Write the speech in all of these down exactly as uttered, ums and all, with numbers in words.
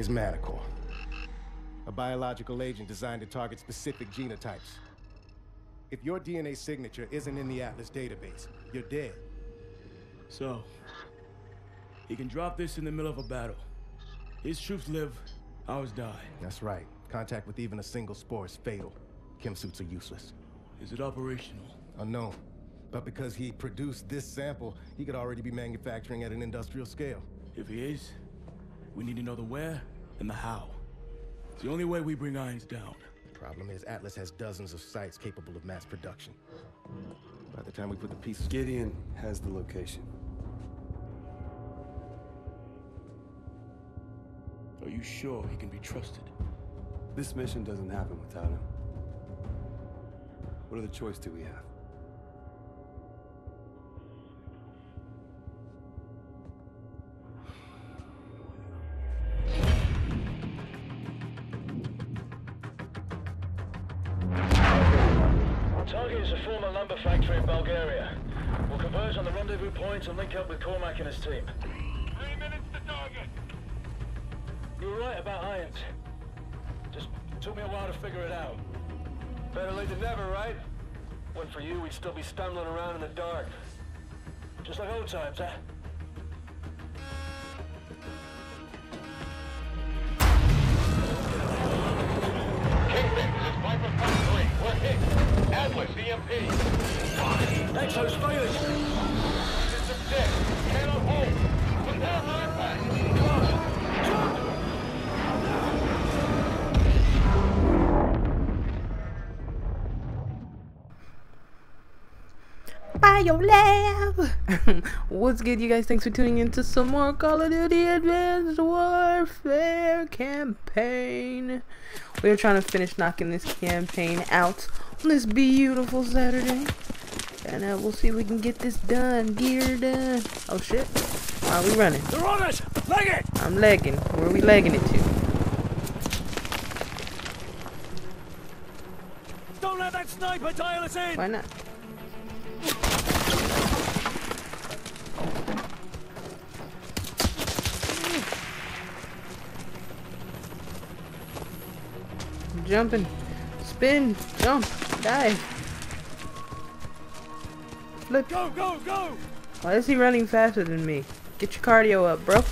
is Manticore, a biological agent designed to target specific genotypes. If your D N A signature isn't in the Atlas database, you're dead. So, he can drop this in the middle of a battle. His troops live, ours die. That's right. Contact with even a single spore is fatal. Chem suits are useless. Is it operational? Unknown. But because he produced this sample, he could already be manufacturing at an industrial scale. If he is, we need to know the where and the how. It's the only way we bring Irons down. The problem is Atlas has dozens of sites capable of mass production. By the time we put the piece... Gideon has the location. Are you sure he can be trusted? This mission doesn't happen without him. What other choice do we have? Target is a former lumber factory in Bulgaria. We'll converge on the rendezvous point and link up with Cormac and his team. Three minutes to target! You were right about Irons. Just took me a while to figure it out. Better late than never, right? Went for you, we'd still be stumbling around in the dark. Just like old times, huh? Atlas E M P. Exo's failing. System dead. Cannot hold. Prepare hard pack. Come on. BioLab. What's good, you guys? Thanks for tuning in to some more Call of Duty Advanced Warfare campaign. We're trying to finish knocking this campaign out on this beautiful Saturday, and uh, we'll see if we can get this done, gear done. Oh shit! Why are we running? They're on us. Leg it. I'm legging. Where are we legging it to? Don't let that sniper dial us in. Why not? I'm jumping. Spin, jump, dive, flip. Go, go, go! Why is he running faster than me? Get your cardio up, bro.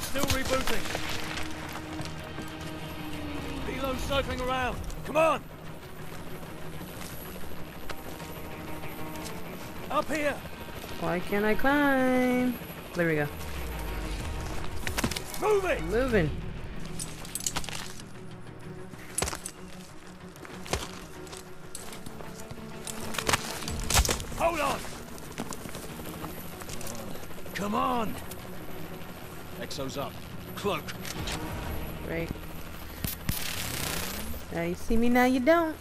Still rebooting. Below sniping around. Come on. Up here. Why can't I climb? There we go. Moving. Moving. Hold on. Come on. Exo's up. Cloak. Right. Now you see me, now you don't.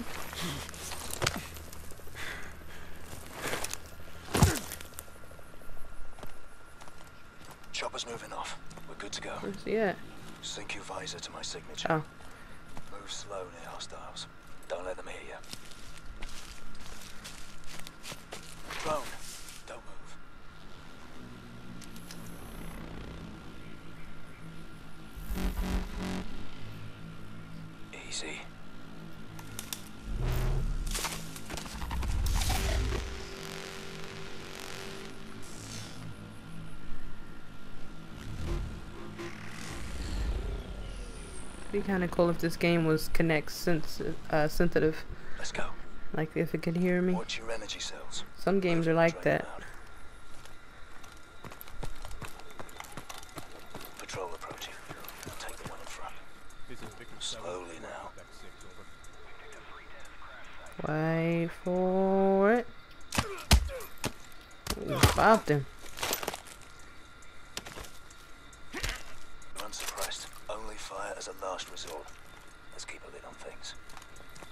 Chopper's moving off. We're good to go. Where's he at? Sync your visor to my signature. Oh. Move slow near hostiles. Don't let them hear you. Drone. Don't move. Easy. It'd be kind of cool if this game was Kinect sens uh, sensitive. Let's go. Like if it could hear me. Watch your energy cells. Some games are like that. Slowly now. Wait for it. Ooh, bopped him. Unsuppressed. Only fire as a last resort. Let's keep a lid on things.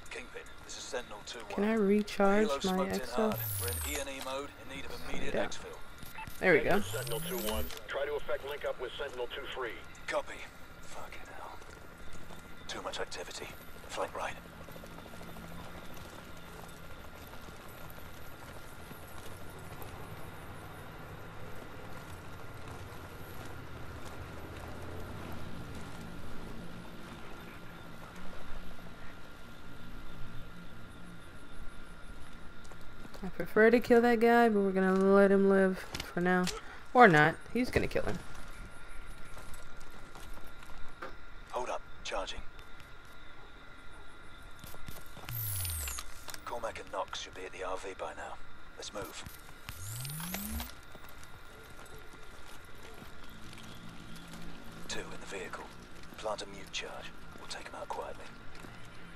Kingpin, this is Sentinel two one. Can I recharge my exfil? We're in E and E mode in need of immediate exfil. There we go. Sentinel two one. Try to effect link up with Sentinel two three. Copy. Fucking hell. Too much activity. Flank right. I prefer to kill that guy, but we're gonna let him live for now. Or not. He's gonna kill him. Hold up. Charging. Cormac and Knox should be at the R V by now. Let's move. Two in the vehicle. Plant a mute charge. We'll take him out quietly.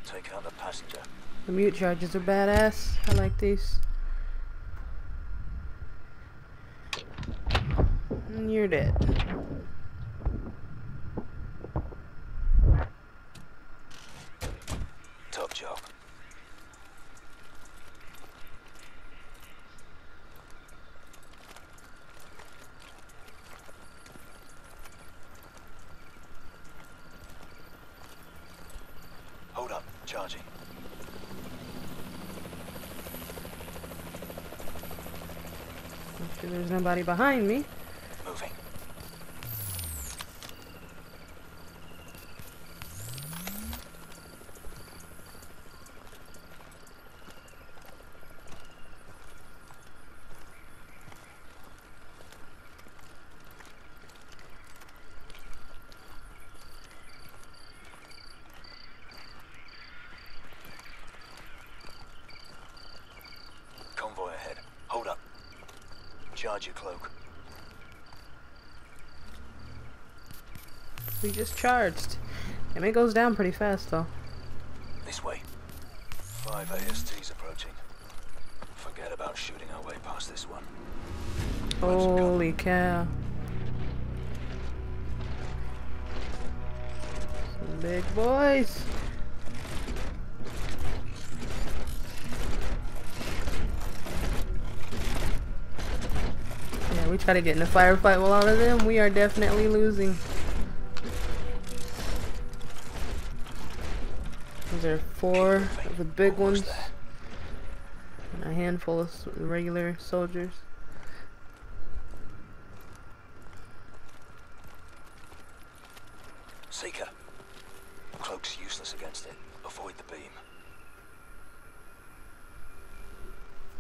Take out the passenger. The mute charges are badass. I like these. And you're dead. Top job. Hold up, charging. Make sure there's nobody behind me. Moving. Convoy ahead. Hold up. Charge your cloak. We just charged. And it goes down pretty fast though. This way. Five A S Ts approaching. Forget about shooting our way past this one. Holy cow. Some big boys. Yeah, we try to get in a firefight with all of them. We are definitely losing. There are four of the big ones and a handful of regular soldiers. Seeker. Cloak's useless against it. Avoid the beam.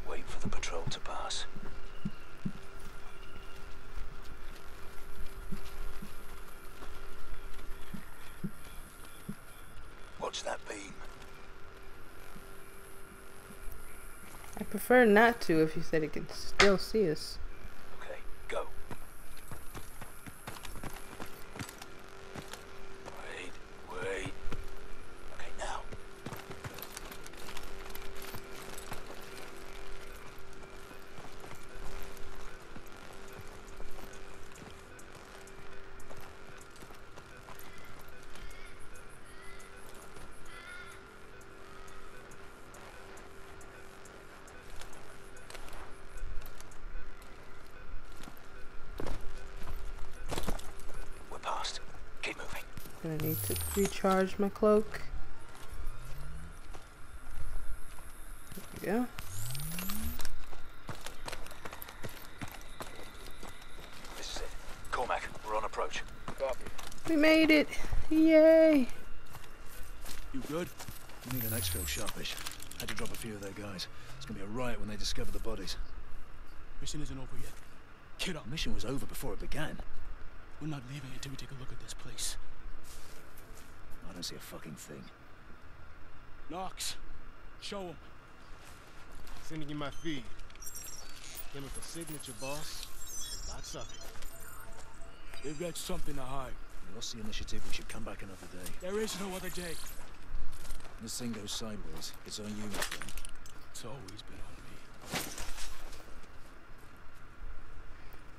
Wait for the patrol to pass. Prefer not to if you said it can still see us. Okay, go. Wait, wait. Okay, now. I need to recharge my cloak. There we go. This is it. Cormac, we're on approach. Copy. We made it. Yay. You good? We need an exfil sharpish. Had to drop a few of their guys. It's gonna be a riot when they discover the bodies. Mission isn't over yet. Get up. Mission was over before it began. We're not leaving until we take a look at this place. I don't see a fucking thing. Knox, show him. Sending you my feed. Him with a signature, boss. Lots of it. They've got something to hide. We lost the initiative. We should come back another day. There is no other day. This thing goes sideways. It's on you, my friend. It's always been on me.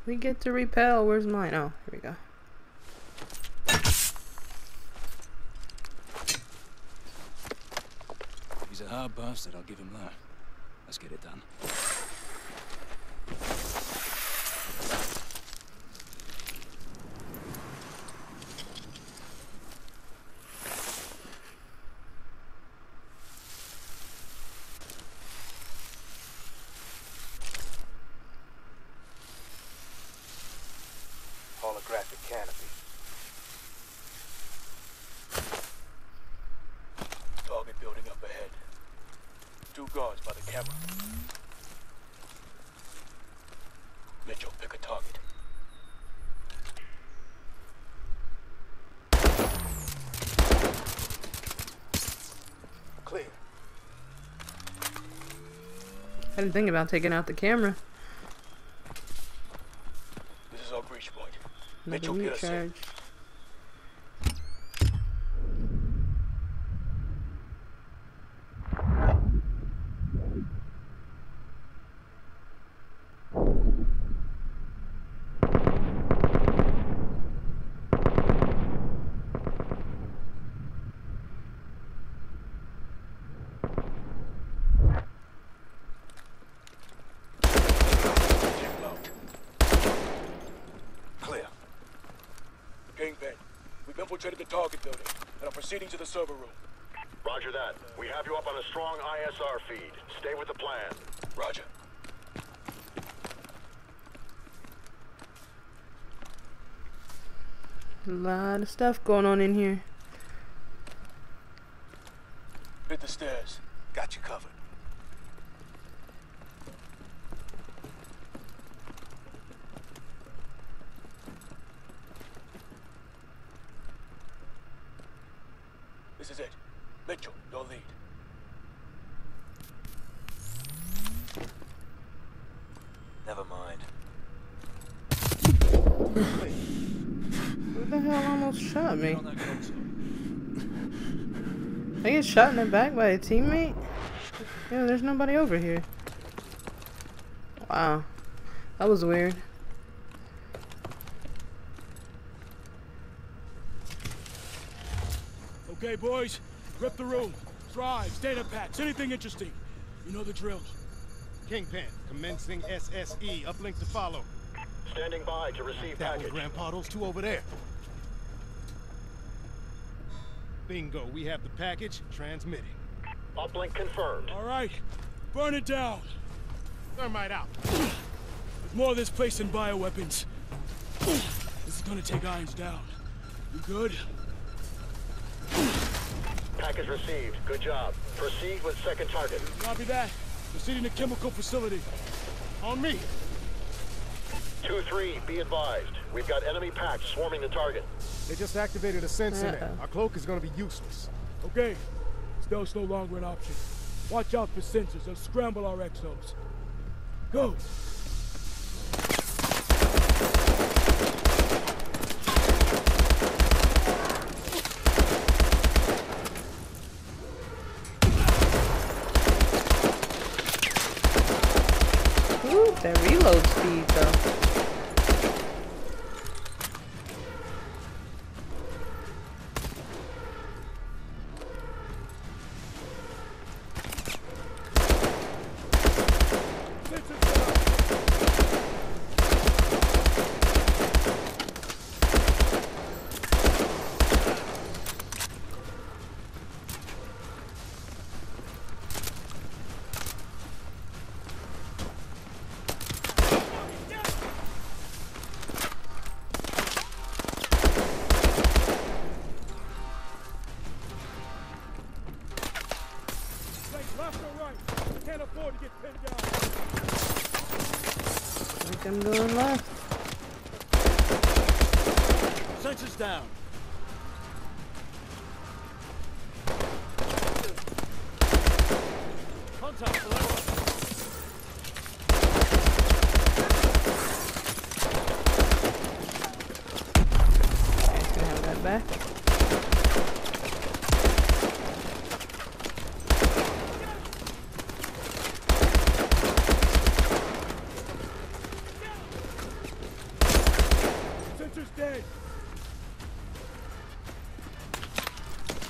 We get to repel. Where's mine? Oh, here we go. He's a hard bastard, I'll give him that. Let's get it done. canopy. Target building up ahead. Two guards by the camera. Mitchell, pick a target. Clear. I didn't think about taking out the camera. This is our breach point. Mitchell, get us in. Infiltrated the target building and are proceeding to the server room. Roger that. We have you up on a strong I S R feed. Stay with the plan. Roger. A lot of stuff going on in here. Hit the stairs. Got you covered. This is it. Mitchell, your lead. Never mind. Who the hell almost shot me? I get shot in the back by a teammate? Yeah, there's nobody over here. Wow. That was weird. Okay, boys, grip the room. Drives, data packs, anything interesting. You know the drill. Kingpin, commencing S S E, uplink to follow. Standing by to receive that package. That was Grandpa's, two over there. Bingo, we have the package, transmitting. Uplink confirmed. All right, burn it down. Thermite out. With more of this place than bioweapons. This is gonna take Irons down. You good? Package received. Good job. Proceed with second target. Copy that. Proceeding to chemical facility. On me. two three, be advised. We've got enemy packs swarming the target. They just activated a sensor. Uh-oh. Our cloak is going to be useless. Okay. Stealth's no longer an option. Watch out for sensors. They'll scramble our exos. Go. That reload speed, though. I'm going left. Sensors down. Contact below. Okay, can I have that back?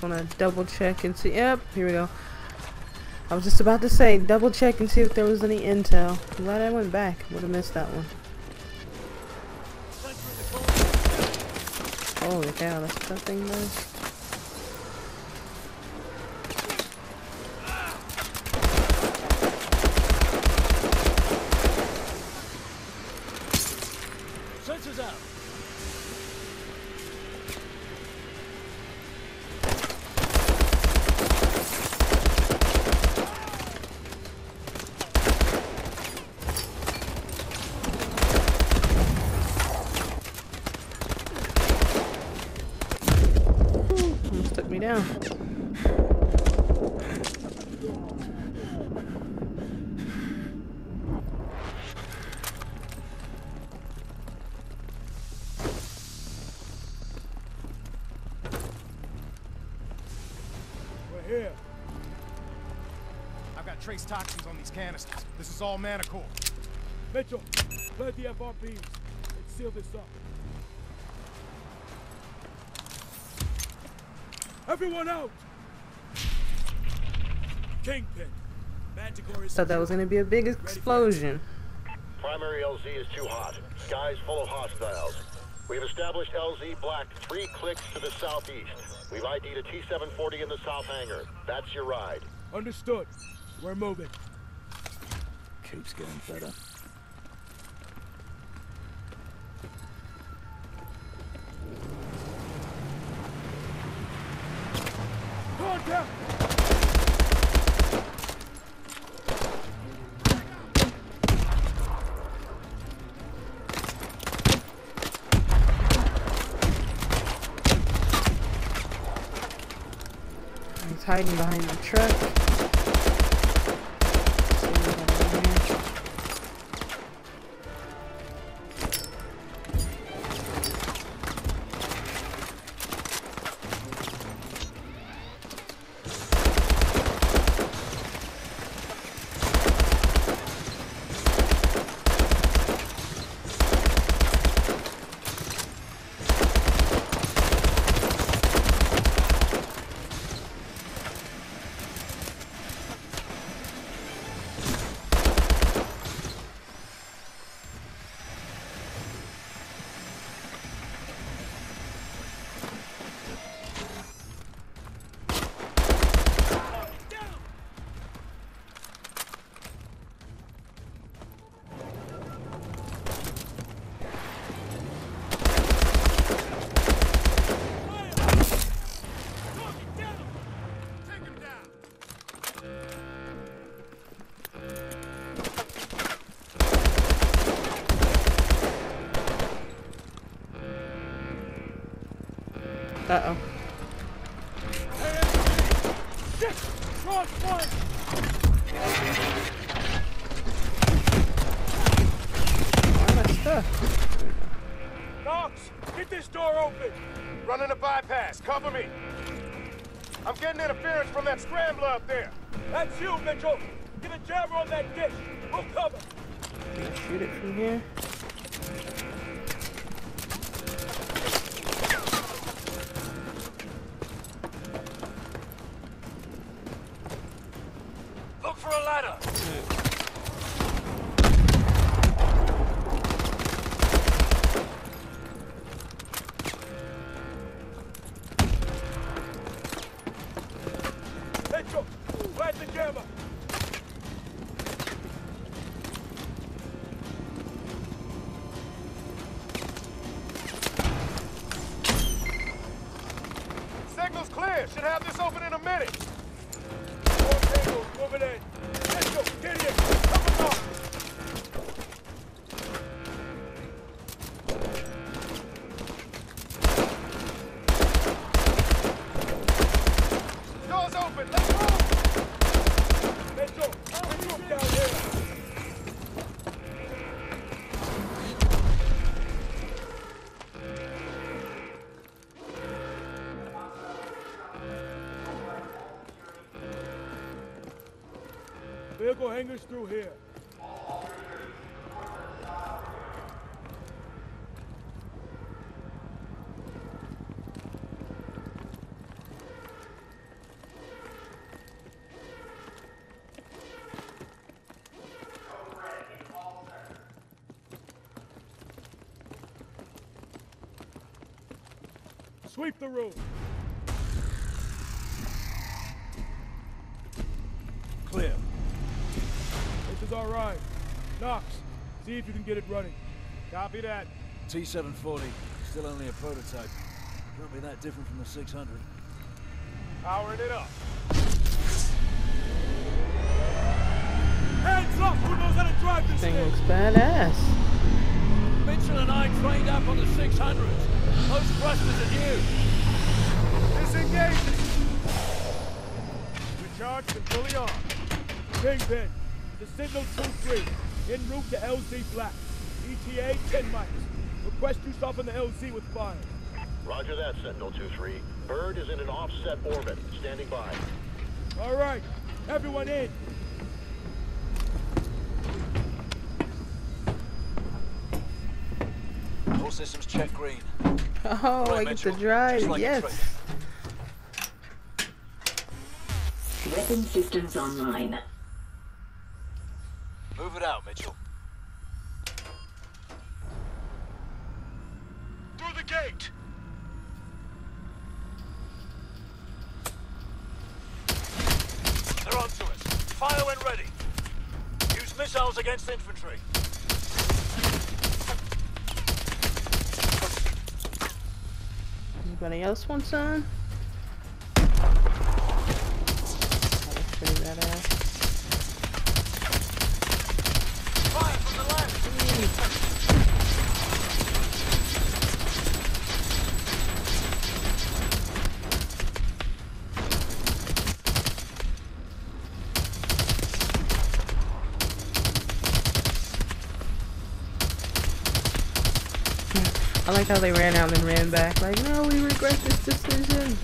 Gonna double check and see. Yep, here we go. I was just about to say double check and see if there was any intel. I'm glad I went back. Would have missed that one. Holy cow, that's nothing nice. Sensors out. got trace toxins on these canisters. This is all Manticore. Mitchell, load the F R Ps. Let's seal this up. Everyone out! Kingpin. Manticore is... Thought that was gonna be a big explosion. Primary L Z is too hot. Sky's full of hostiles. We've established L Z Black three clicks to the southeast. We've ID'd a T seven forty in the south hangar. That's your ride. Understood. We're moving. Keeps getting better. He's hiding behind the truck. Uh-oh. Why am I stuck? Knox, get this door open. Running a bypass. Cover me. I'm getting interference from that scrambler up there. That's you, Mitchell. Get a jabber on that dish. We'll cover. Can I shoot it from here? Should have this open in a minute. More tables moving in. Let's go, Gideon. Come on. Doors open. Let's go. Let's go. Let's go down here. Vehicle hangers through here. Sweep the room. Clear. This is our ride. Knox, see if you can get it running. Copy that. T seven forty, still only a prototype. Can't be that different from the six hundred. Powering it up. Hands up! Who knows how to drive this thing? Thing looks badass. Mitchell and I trained up on the six hundred. Those thrusters are new. Disengage! Recharged and fully on. Kingpin. The Sentinel two three, en route to L Z Black. E T A ten miles. Request you soften the L Z with fire. Roger that, Sentinel two three. Bird is in an offset orbit. Standing by. All right, everyone in. systems check green. Oh, right, I get Mitchell. to drive, like yes. Weapon systems online. Move it out, Mitchell. Through the gate! They're onto us. Fire when ready. Use missiles against infantry. Anybody else want some? That out. Fire from the left. Mm. I like how they ran out and ran back. Like, no, we regret this decision.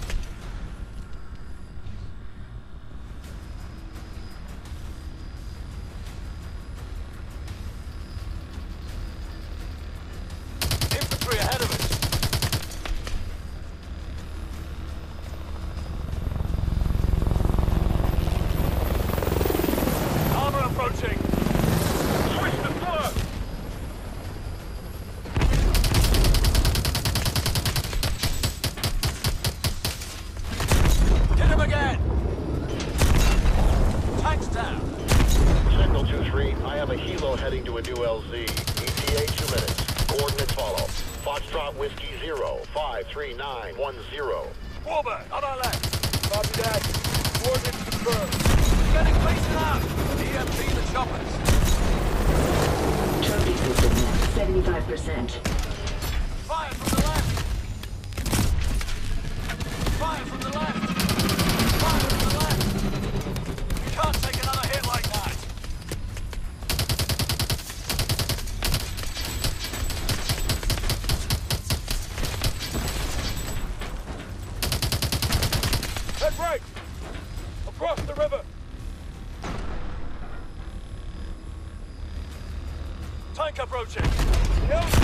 Approaching. The L C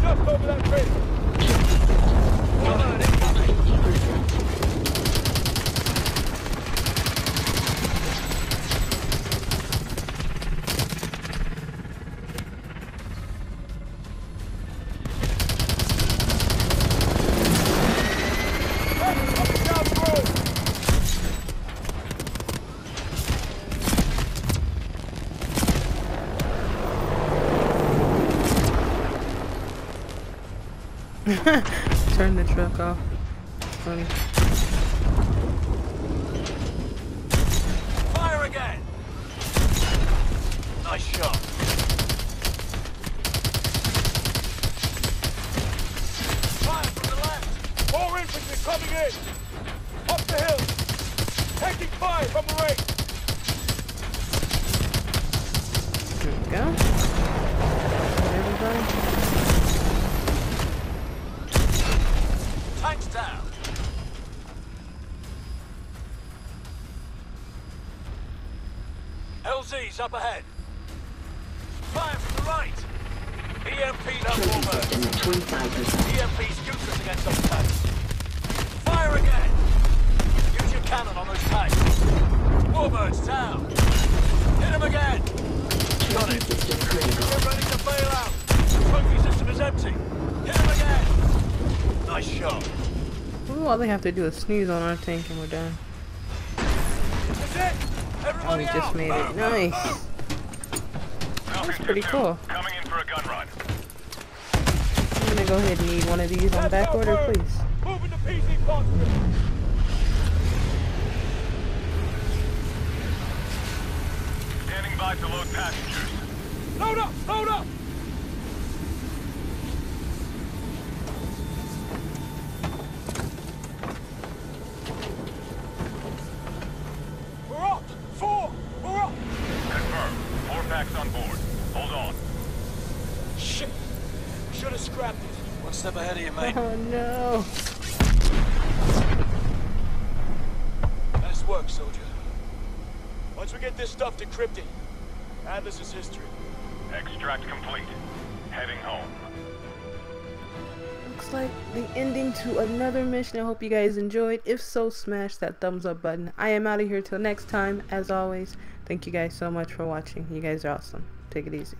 just over that bridge. Come on, incoming. Turn the truck off. Funny. Fire again! Nice shot. Fire from the left. More infantry coming in. Up the hill. Taking fire from the right. There we go. L Z's up ahead. Fire from the right. E M P now forward. E M P scooters against those tanks. Fire again. Use your cannon on those tanks. Warbirds down. Hit them again. Got it. We're ready to bail out. The trophy system is empty. Hit them again. Nice shot. Ooh, all they have to do is sneeze on our tank and we're done. That's it. Oh, we just made it. Nice. That's pretty cool. I'm gonna go ahead and need one of these on back order, please. Standing by to load passengers. Load up! Load up! Step ahead of you, mate. Oh no! Nice work, soldier. Once we get this stuff decrypted, Atlas is history. Extract complete. Heading home. looks like the ending to another mission. I hope you guys enjoyed. If so, smash that thumbs up button. I am out of here till next time. As always, thank you guys so much for watching. You guys are awesome. Take it easy.